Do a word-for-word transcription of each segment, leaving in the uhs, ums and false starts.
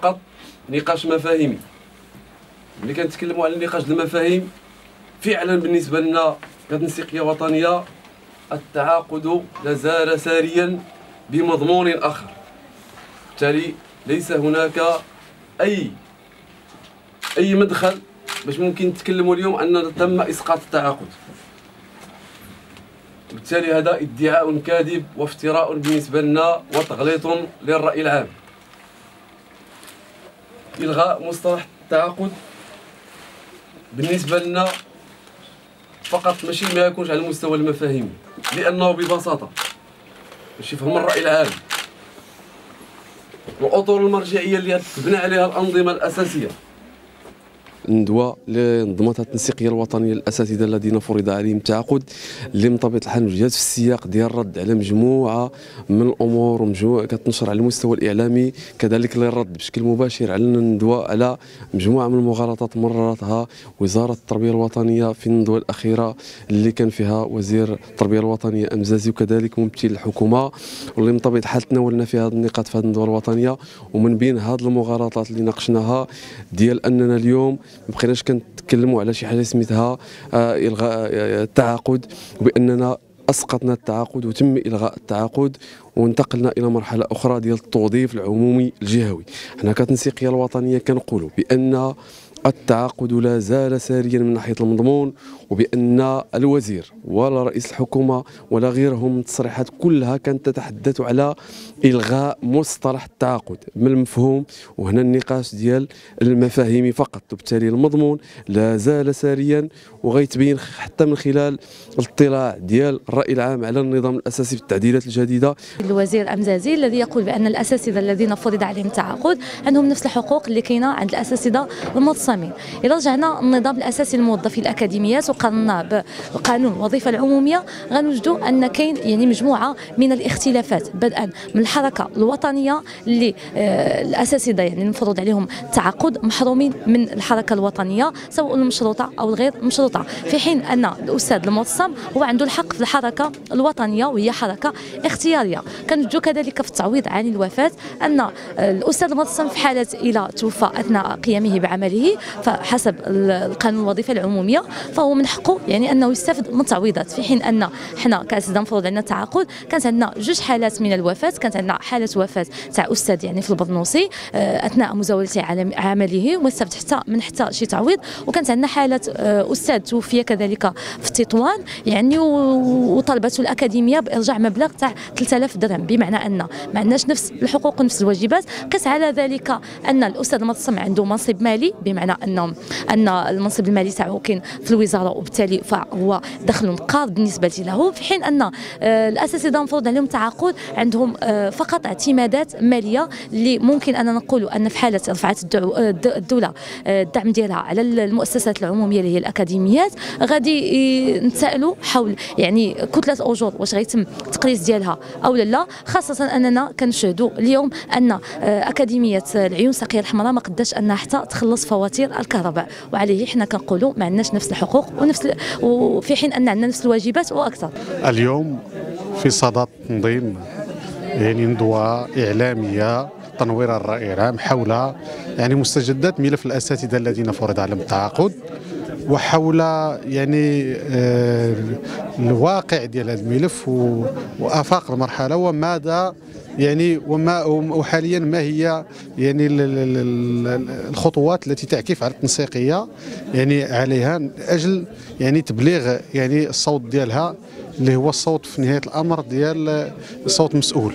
فقط نقاش مفاهيمي. ملي كنتكلموا على نقاش المفاهيم فعلا بالنسبه لنا كتنسيقيه وطنيه التعاقد لازال ساريا بمضمون اخر، بالتالي ليس هناك اي اي مدخل باش ممكن نتكلموا اليوم ان تم اسقاط التعاقد. بالتالي هذا ادعاء كاذب وافتراء بالنسبه لنا وتغليط للراي العام. إلغاء مصطلح التعاقد بالنسبة لنا فقط ماشي ما يكونش على المستوى المفاهيمي، لأنه ببساطة باش يفهم الرأي العام الأطر المرجعية اللي تبنى عليها الأنظمة الأساسية. ندوة لنظمات التنسيقية الوطنية للأساتذة الذين فرض عليهم التعاقد اللي منطبط الحال في السياق ديال الرد على مجموعة من الأمور ومجموعة كتنشر على المستوى الإعلامي، كذلك للرد بشكل مباشر على الندوة على مجموعة من المغالطات مررتها وزارة التربية الوطنية في الندوة الأخيرة اللي كان فيها وزير التربية الوطنية أمزازي وكذلك ممثل الحكومة، واللي منطبط الحال تناولنا في هذه النقاط في هذه الندوة الوطنية. ومن بين هذه المغالطات اللي ناقشناها ديال أننا اليوم مبقيناش كنتكلموا على شي حاجه سميتها الغاء التعاقد، وباننا اسقطنا التعاقد وتم الغاء التعاقد وانتقلنا الى مرحله اخرى ديال التوظيف العمومي الجهوي. حنا كتنسيقيه الوطنيه كنقولوا بان التعاقد لا زال ساريا من ناحيه المضمون، وبان الوزير ولا رئيس الحكومه ولا غيرهم التصريحات كلها كانت تتحدث على الغاء مصطلح التعاقد من المفهوم، وهنا النقاش ديال المفاهيمي فقط، وبالتالي المضمون لا زال ساريا وغيتبين حتى من خلال الاطلاع ديال الراي العام على النظام الاساسي في التعديلات الجديده. الوزير أمزازي الذي يقول بان الاساتذه الذين فرض عليهم التعاقد عندهم نفس الحقوق اللي كاينه عند الاساتذه المتصلين. إذا رجعنا النظام الأساسي للموظف الأكاديميات وقارناه بقانون الوظيفة العمومية غنوجدوا أن كاين يعني مجموعة من الاختلافات، بدءا من الحركة الوطنية اللي الأساتذة يعني المفروض عليهم التعاقد محرومين من الحركة الوطنية سواء المشروطة أو الغير مشروطة، في حين أن الأستاذ المعتصم هو عنده الحق في الحركة الوطنية وهي حركة اختيارية. كنوجدوا كذلك في التعويض عن الوفاة أن الأستاذ المعتصم في حالة إلى توفى أثناء قيامه بعمله فحسب القانون الوظيفه العموميه فهو من حقه يعني انه يستفد من تعويضات، في حين ان حنا كاساتذه مفروض عندنا التعاقد كانت عندنا جوج حالات من الوفاه، كانت عندنا حاله وفاه تاع استاذ يعني في البرنوصي اثناء مزاوله عمله واستفد حتى من حتى شي تعويض، وكانت عندنا حاله استاذ توفي كذلك في تطوان يعني وطلبته الاكاديميه بارجاع مبلغ تاع ثلاثة آلاف درهم، بمعنى ان ما عندناش نفس الحقوق ونفس الواجبات. قس على ذلك ان الاستاذ المتصم عنده منصب مالي بمعنى ان ان المنصب المالي تاعو كاين في الوزاره وبالتالي فهو دخل قاض بالنسبه له، في حين ان الاساتذه المفروض عليهم التعاقد عندهم فقط اعتمادات ماليه اللي ممكن اننا نقولوا ان في حاله رفعت الدوله الدعم ديالها على المؤسسات العموميه اللي هي الاكاديميات غادي نتسائلوا حول يعني كتله اجور واش غيتم التقليص ديالها او لا، خاصه اننا كنشهدوا اليوم ان اكاديميه العيون الساقيه الحمراء ما قداش انها حتى تخلص فواتير الكهرباء، وعليه حنا كنقولوا ما عندناش نفس الحقوق ونفس ال... وفي حين ان عندنا نفس الواجبات واكثر. اليوم في صدد تنظيم يعني ندوه اعلاميه تنوير الراي العام حول يعني مستجدات ملف الاساتذه الذين فرض عليهم التعاقد وحول يعني آه الواقع ديال هذا الملف و... وافاق المرحله وماذا يعني وما وحاليا ما هي يعني الخطوات التي تعكف على التنسيقيه يعني عليها من اجل يعني تبليغ يعني الصوت ديالها اللي هو الصوت في نهايه الامر ديال صوت مسؤول.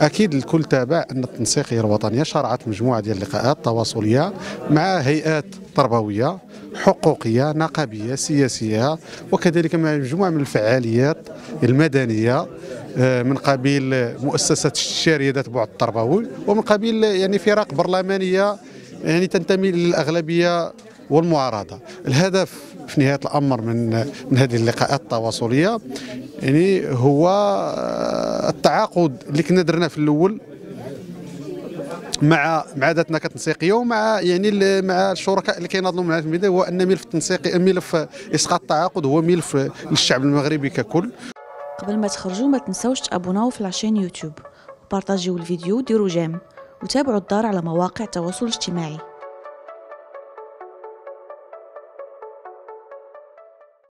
اكيد الكل تابع ان التنسيقيه الوطنيه شرعت مجموعه ديال اللقاءات تواصليه مع هيئات تربويه حقوقيه نقابيه سياسيه وكذلك مع مجموعه من الفعاليات المدنيه من قبيل مؤسسه الشاريه ذات بعد التربوي ومن قبيل يعني فرق برلمانيه يعني تنتمي للاغلبيه والمعارضه. الهدف في نهايه الامر من من هذه اللقاءات التواصليه يعني هو التعاقد اللي كنا درنا في الاول مع مع ذاتنا كتنسيقيه ومع يعني مع الشركاء اللي كيناضلوا معنا في البدايه، هو ان ملف التنسيقي ملف اسقاط التعاقد هو ملف للشعب المغربي ككل. قبل ما تخرجوا ما تنسوش تابوناو في لاشين يوتيوب وبارطاجيو الفيديو وديروا جيم وتابعوا الدار على مواقع التواصل الاجتماعي.